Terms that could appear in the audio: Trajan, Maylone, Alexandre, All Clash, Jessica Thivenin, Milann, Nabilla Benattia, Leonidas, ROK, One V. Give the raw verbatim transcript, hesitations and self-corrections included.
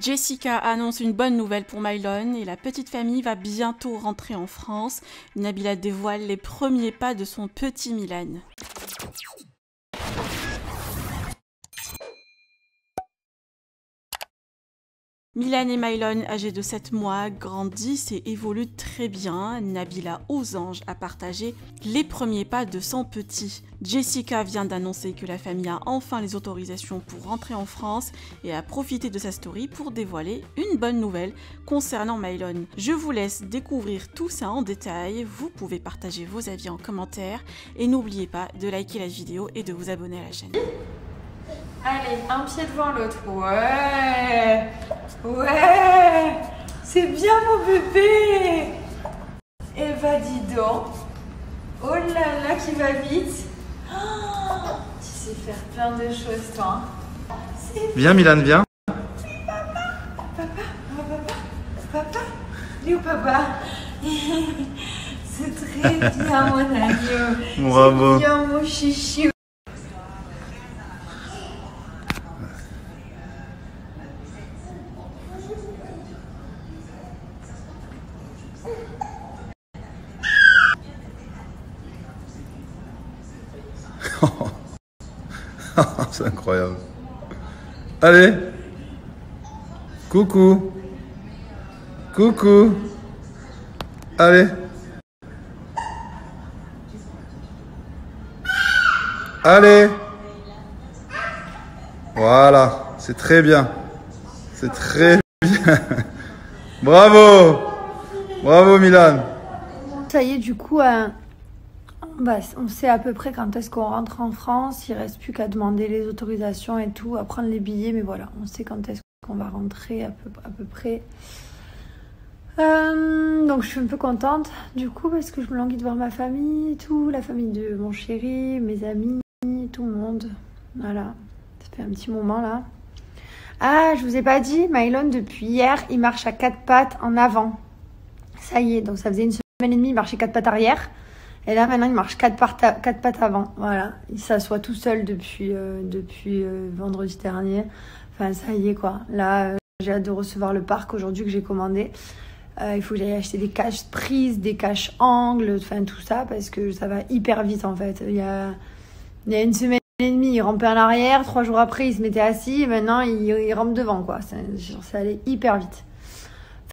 Jessica annonce une bonne nouvelle pour Maylone et la petite famille va bientôt rentrer en France. Nabilla dévoile les premiers pas de son petit Milann. Milann et Maylone, âgés de sept mois, grandissent et évoluent très bien. Nabilla aux anges a partagé les premiers pas de son petit. Jessica vient d'annoncer que la famille a enfin les autorisations pour rentrer en France et a profité de sa story pour dévoiler une bonne nouvelle concernant Maylone. Je vous laisse découvrir tout ça en détail. Vous pouvez partager vos avis en commentaire et n'oubliez pas de liker la vidéo et de vous abonner à la chaîne. Allez, un pied devant l'autre. Ouais! Ouais! C'est bien mon bébé! Eh bah dis donc! Oh là là, qui va vite! Oh, tu sais faire plein de choses, toi! Viens, Milann, viens! Oui, papa! Papa! Papa! Papa! Léo, papa! C'est très bien, mon agneau! Bravo! C'est bien, mon chichou! C'est incroyable. Allez. Coucou. Coucou. Allez. Allez. Voilà. C'est très bien. C'est très bien. Bravo. Bravo, Milann. Ça y est, du coup... Euh... Bah, on sait à peu près quand est-ce qu'on rentre en France. Il ne reste plus qu'à demander les autorisations et tout, à prendre les billets. Mais voilà, on sait quand est-ce qu'on va rentrer à peu, à peu près. Euh, donc je suis un peu contente du coup parce que je me languis de voir ma famille et tout. La famille de mon chéri, mes amis, tout le monde. Voilà, ça fait un petit moment là. Ah, je vous ai pas dit, Maylone depuis hier, il marche à quatre pattes en avant. Ça y est, donc ça faisait une semaine et demie, il marchait quatre pattes arrière. Et là, maintenant, il marche quatre pattes avant. Voilà. Il s'assoit tout seul depuis, euh, depuis euh, vendredi dernier. Enfin, ça y est, quoi. Là, euh, j'ai hâte de recevoir le parc aujourd'hui que j'ai commandé. Euh, il faut que j'aille acheter des caches prises, des caches angles, enfin, tout ça, parce que ça va hyper vite, en fait. Il y a, il y a une semaine et demie, il rampait en arrière. Trois jours après, il se mettait assis. Et maintenant, il, il rampe devant, quoi. Ça, ça allait hyper vite.